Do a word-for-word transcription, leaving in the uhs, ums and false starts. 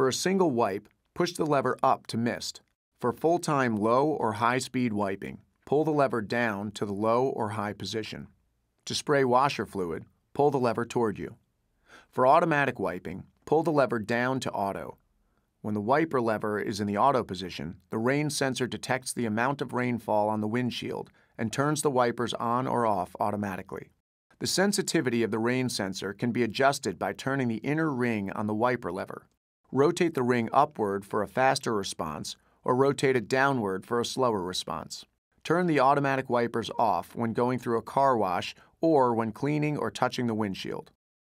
For a single wipe, push the lever up to mist. For full-time low or high-speed wiping, pull the lever down to the low or high position. To spray washer fluid, pull the lever toward you. For automatic wiping, pull the lever down to auto. When the wiper lever is in the auto position, the rain sensor detects the amount of rainfall on the windshield and turns the wipers on or off automatically. The sensitivity of the rain sensor can be adjusted by turning the inner ring on the wiper lever. Rotate the ring upward for a faster response or rotate it downward for a slower response. Turn the automatic wipers off when going through a car wash or when cleaning or touching the windshield.